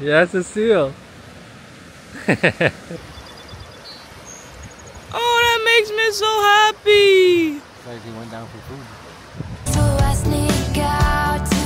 Yeah, it's a seal. Oh, that makes me so happy. It's like he went down for food. So I sneak out.